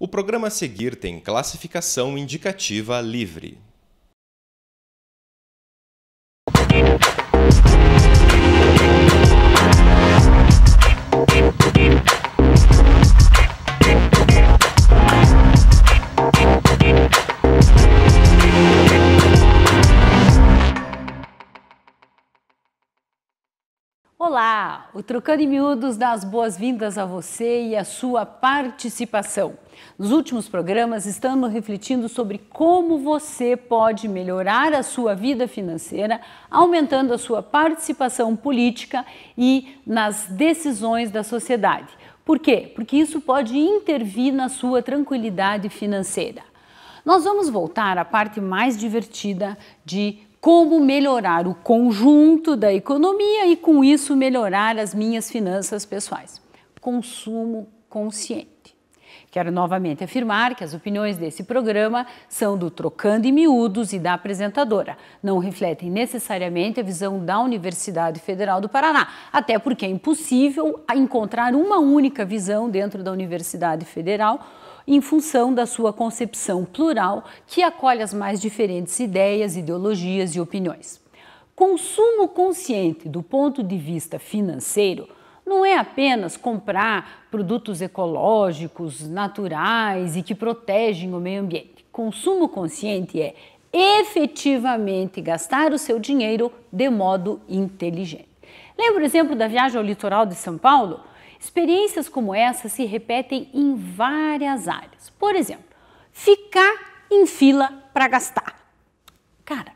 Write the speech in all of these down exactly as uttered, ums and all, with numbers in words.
O programa a seguir tem classificação indicativa livre. Olá, o Trocando em Miúdos dá as boas-vindas a você e a sua participação. Nos últimos programas, estamos refletindo sobre como você pode melhorar a sua vida financeira, aumentando a sua participação política e nas decisões da sociedade. Por quê? Porque isso pode intervir na sua tranquilidade financeira. Nós vamos voltar à parte mais divertida de como melhorar o conjunto da economia e, com isso, melhorar as minhas finanças pessoais. Consumo consciente. Quero novamente afirmar que as opiniões desse programa são do Trocando em Miúdos e da apresentadora. Não refletem necessariamente a visão da Universidade Federal do Paraná, até porque é impossível encontrar uma única visão dentro da Universidade Federal em função da sua concepção plural, que acolhe as mais diferentes ideias, ideologias e opiniões. Consumo consciente do ponto de vista financeiro não é apenas comprar produtos ecológicos, naturais e que protegem o meio ambiente. Consumo consciente é efetivamente gastar o seu dinheiro de modo inteligente. Lembra o exemplo da viagem ao litoral de São Paulo? Experiências como essa se repetem em várias áreas. Por exemplo, ficar em fila para gastar. Cara,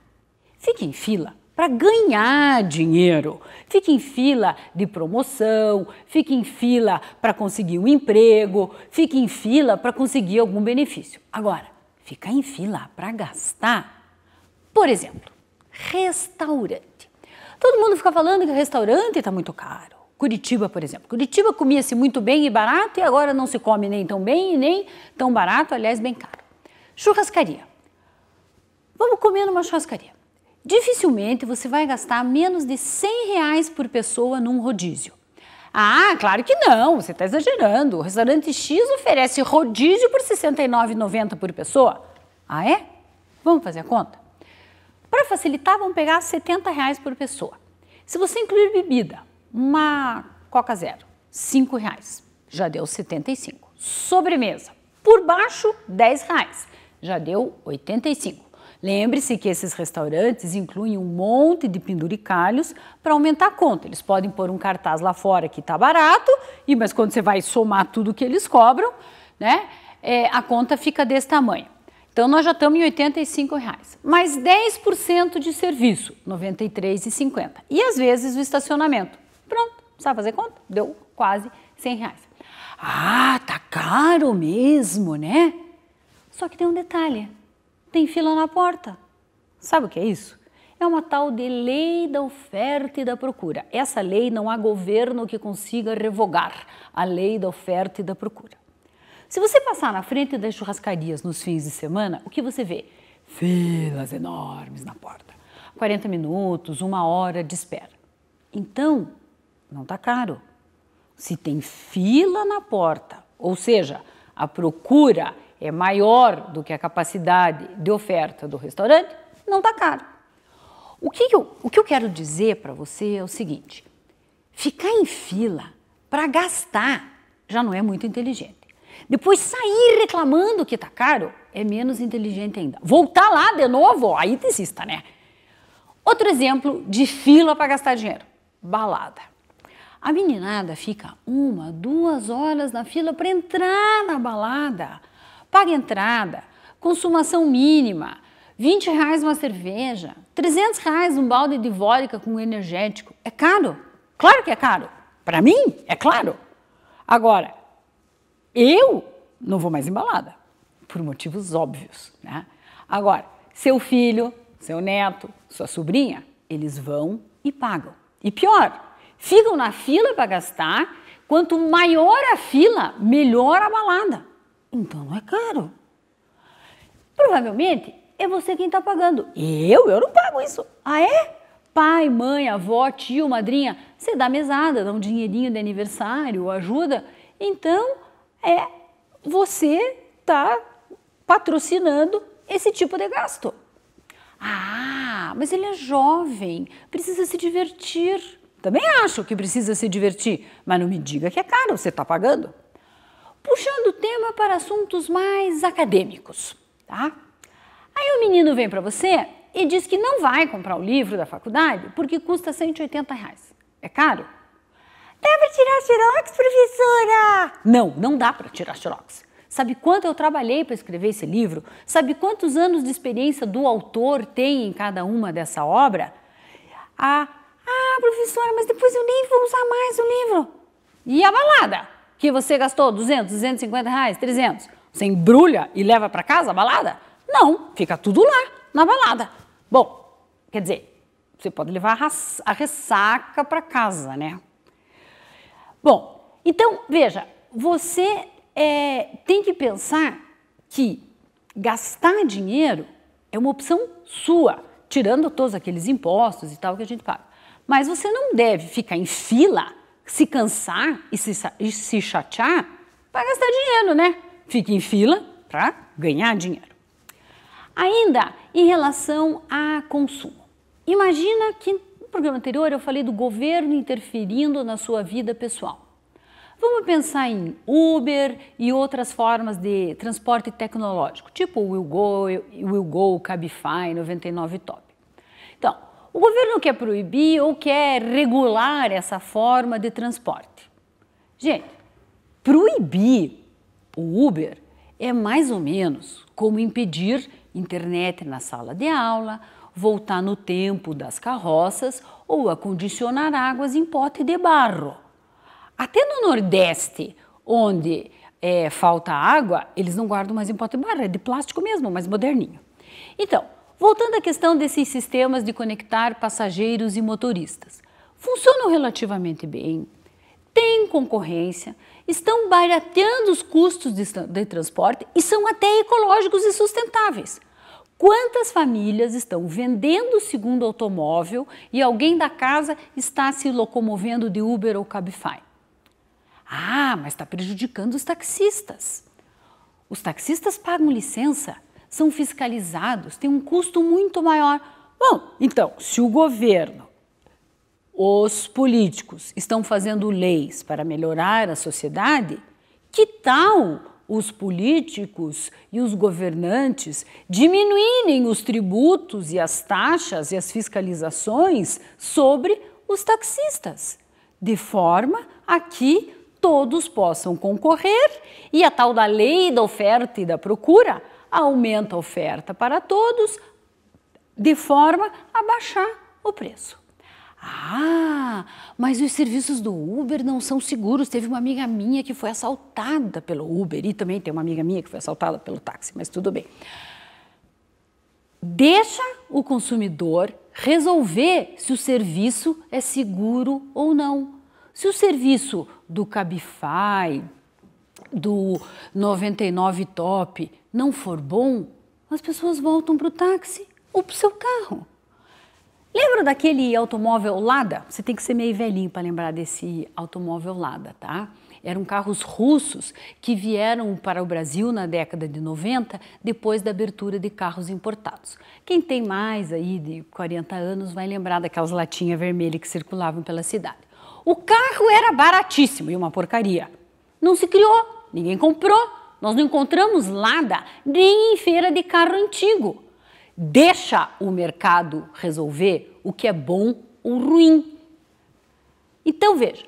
fique em fila para ganhar dinheiro. Fique em fila de promoção, fique em fila para conseguir um emprego, fique em fila para conseguir algum benefício. Agora, ficar em fila para gastar, por exemplo, restaurante. Todo mundo fica falando que o restaurante está muito caro. Curitiba, por exemplo. Curitiba comia-se muito bem e barato e agora não se come nem tão bem e nem tão barato, aliás, bem caro. Churrascaria. Vamos comer numa churrascaria. Dificilmente você vai gastar menos de cem reais por pessoa num rodízio. Ah, claro que não, você está exagerando. O restaurante X oferece rodízio por sessenta e nove reais e noventa centavos por pessoa. Ah, é? Vamos fazer a conta? Para facilitar, vamos pegar setenta reais por pessoa. Se você incluir bebida, uma Coca Zero, cinco reais, já deu setenta e cinco reais. Sobremesa, por baixo, dez reais, já deu oitenta e cinco reais. Lembre-se que esses restaurantes incluem um monte de penduricalhos para aumentar a conta. Eles podem pôr um cartaz lá fora que está barato, mas quando você vai somar tudo que eles cobram, né, é, a conta fica desse tamanho. Então, nós já estamos em oitenta e cinco reais, mais dez por cento de serviço, noventa e três reais e cinquenta centavos. E, às vezes, o estacionamento. Pronto, sabe fazer conta? Deu quase cem reais. Ah, tá caro mesmo, né? Só que tem um detalhe, tem fila na porta. Sabe o que é isso? É uma tal de lei da oferta e da procura. Essa lei não há governo que consiga revogar, a lei da oferta e da procura. Se você passar na frente das churrascarias nos fins de semana, o que você vê? Filas enormes na porta. quarenta minutos, uma hora de espera. Então, não está caro. Se tem fila na porta, ou seja, a procura é maior do que a capacidade de oferta do restaurante, não está caro. O que eu, o que eu quero dizer para você é o seguinte, ficar em fila para gastar já não é muito inteligente. Depois sair reclamando que está caro é menos inteligente ainda. Voltar lá de novo, aí desista, né? Outro exemplo de fila para gastar dinheiro, balada. A meninada fica uma, duas horas na fila para entrar na balada. Paga entrada, consumação mínima, vinte reais uma cerveja, trezentos reais um balde de vodka com energético. É caro? Claro que é caro. Para mim, é claro. Agora, eu não vou mais em balada, por motivos óbvios, né? Agora, seu filho, seu neto, sua sobrinha, eles vão e pagam. E pior, ficam na fila para gastar, quanto maior a fila, melhor a balada. Então não é caro. Provavelmente é você quem está pagando. Eu? Eu não pago isso. Ah é? Pai, mãe, avó, tio, madrinha, você dá mesada, dá um dinheirinho de aniversário, ajuda. Então é você está patrocinando esse tipo de gasto. Ah, mas ele é jovem, precisa se divertir. Também acho que precisa se divertir, mas não me diga que é caro, você está pagando. Puxando o tema para assuntos mais acadêmicos, tá? Aí o menino vem para você e diz que não vai comprar o livro da faculdade porque custa cento e oitenta reais. É caro? Dá para tirar xerox, professora? Não, não dá para tirar xerox. Sabe quanto eu trabalhei para escrever esse livro? Sabe quantos anos de experiência do autor tem em cada uma dessa obra? Ah, ah, professora, mas depois eu nem vou usar mais o livro. E a balada? Que você gastou duzentos, duzentos e cinquenta reais, trezentos? Você embrulha e leva para casa a balada? Não, fica tudo lá, na balada. Bom, quer dizer, você pode levar a ressaca para casa, né? Bom, então, veja, você... É, tem que pensar que gastar dinheiro é uma opção sua, tirando todos aqueles impostos e tal que a gente paga. Mas você não deve ficar em fila, se cansar e se, e se chatear para gastar dinheiro, né? Fique em fila para ganhar dinheiro. Ainda em relação a consumo. Imagina que no programa anterior eu falei do governo interferindo na sua vida pessoal. Vamos pensar em Uber e outras formas de transporte tecnológico, tipo o WillGo, WillGo, Cabify, noventa e nove Top. Então, o governo quer proibir ou quer regular essa forma de transporte. Gente, proibir o Uber é mais ou menos como impedir internet na sala de aula, voltar no tempo das carroças ou acondicionar águas em pote de barro. Até no Nordeste, onde é, falta água, eles não guardam mais em pote de barro, é de plástico mesmo, mas moderninho. Então, voltando à questão desses sistemas de conectar passageiros e motoristas. Funcionam relativamente bem, tem concorrência, estão barateando os custos de, de transporte e são até ecológicos e sustentáveis. Quantas famílias estão vendendo o segundo automóvel e alguém da casa está se locomovendo de Uber ou Cabify? Ah, mas está prejudicando os taxistas. Os taxistas pagam licença, são fiscalizados, têm um custo muito maior. Bom, então, se o governo, os políticos estão fazendo leis para melhorar a sociedade, que tal os políticos e os governantes diminuírem os tributos e as taxas e as fiscalizações sobre os taxistas, de forma a que todos possam concorrer e a tal da lei da oferta e da procura aumenta a oferta para todos de forma a baixar o preço. Ah, mas os serviços do Uber não são seguros. Teve uma amiga minha que foi assaltada pelo Uber e também tem uma amiga minha que foi assaltada pelo táxi, mas tudo bem. Deixa o consumidor resolver se o serviço é seguro ou não. Se o serviço do Cabify, do noventa e nove Top não for bom, as pessoas voltam para o táxi ou para o seu carro. Lembra daquele automóvel Lada? Você tem que ser meio velhinho para lembrar desse automóvel Lada, tá? Eram carros russos que vieram para o Brasil na década de noventa, depois da abertura de carros importados. Quem tem mais aí de quarenta anos vai lembrar daquelas latinhas vermelhas que circulavam pela cidade. O carro era baratíssimo e uma porcaria. Não se criou, ninguém comprou, nós não encontramos Lada nem em feira de carro antigo. Deixa o mercado resolver o que é bom ou ruim. Então veja,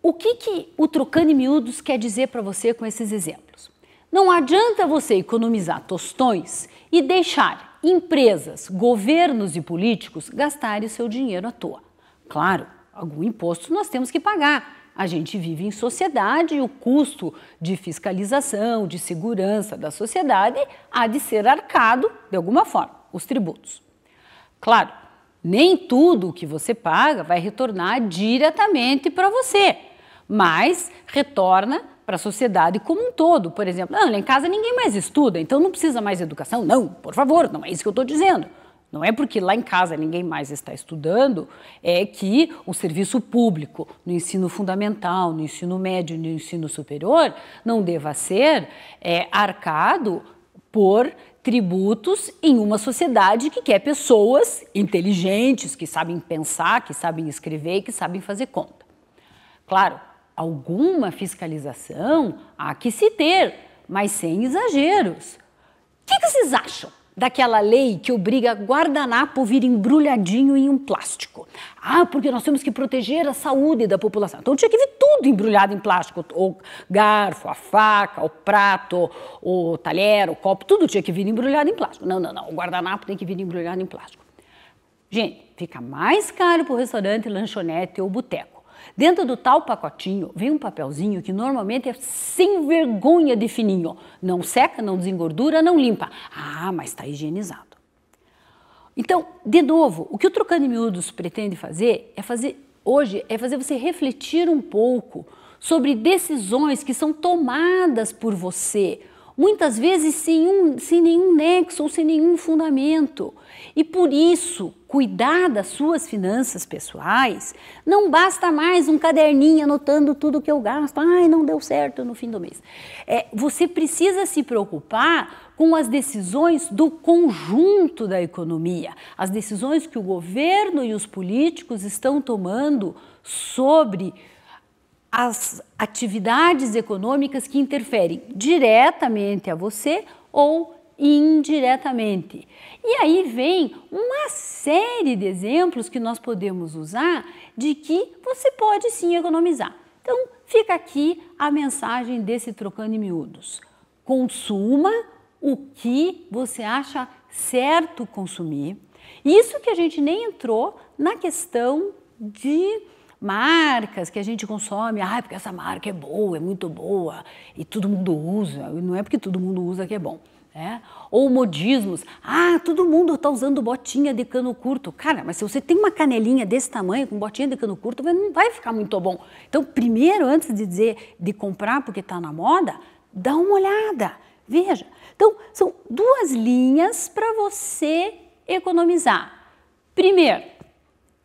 o que, que o Trocando em Miúdos quer dizer para você com esses exemplos? Não adianta você economizar tostões e deixar empresas, governos e políticos gastarem o seu dinheiro à toa. Claro, algum imposto nós temos que pagar. A gente vive em sociedade e o custo de fiscalização, de segurança da sociedade há de ser arcado de alguma forma, os tributos. Claro, nem tudo o que você paga vai retornar diretamente para você, mas retorna para a sociedade como um todo. Por exemplo, não, lá em casa ninguém mais estuda, então não precisa mais de educação. Não, por favor, não é isso que eu estou dizendo. Não é porque lá em casa ninguém mais está estudando, é que o serviço público no ensino fundamental, no ensino médio, no ensino superior, não deva ser é, arcado por tributos em uma sociedade que quer pessoas inteligentes, que sabem pensar, que sabem escrever, que sabem fazer conta. Claro, alguma fiscalização há que se ter, mas sem exageros. O que, que vocês acham daquela lei que obriga guardanapo a vir embrulhadinho em um plástico? Ah, porque nós temos que proteger a saúde da população. Então tinha que vir tudo embrulhado em plástico, o garfo, a faca, o prato, o talher, o copo, tudo tinha que vir embrulhado em plástico. Não, não, não, o guardanapo tem que vir embrulhado em plástico. Gente, fica mais caro para o restaurante, lanchonete ou boteco. Dentro do tal pacotinho vem um papelzinho que normalmente é sem vergonha de fininho. Não seca, não desengordura, não limpa. Ah, mas está higienizado. Então, de novo, o que o Trocando em Miúdos pretende fazer é fazer hoje é fazer você refletir um pouco sobre decisões que são tomadas por você, muitas vezes sem, um, sem nenhum nexo ou sem nenhum fundamento. E por isso, cuidar das suas finanças pessoais não basta mais um caderninho anotando tudo que eu gasto. Ai, não deu certo no fim do mês. É, você precisa se preocupar com as decisões do conjunto da economia, as decisões que o governo e os políticos estão tomando sobre as atividades econômicas que interferem diretamente a você ou indiretamente. E aí vem uma série de exemplos que nós podemos usar de que você pode sim economizar. Então fica aqui a mensagem desse Trocando em Miúdos. Consuma o que você acha certo consumir. Isso que a gente nem entrou na questão de marcas que a gente consome, ah, porque essa marca é boa, é muito boa e todo mundo usa, não é porque todo mundo usa que é bom, né? Ou modismos, ah, todo mundo está usando botinha de cano curto. Cara, mas se você tem uma canelinha desse tamanho com botinha de cano curto, não vai ficar muito bom. Então, primeiro, antes de dizer de comprar porque está na moda, dá uma olhada, veja. Então, são duas linhas para você economizar. Primeiro,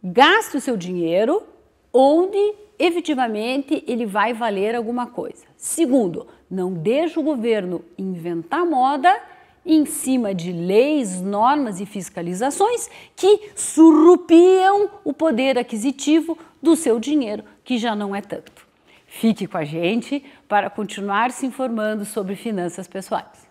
gaste o seu dinheiro onde efetivamente ele vai valer alguma coisa. Segundo, não deixe o governo inventar moda em cima de leis, normas e fiscalizações que surrupiam o poder aquisitivo do seu dinheiro, que já não é tanto. Fique com a gente para continuar se informando sobre finanças pessoais.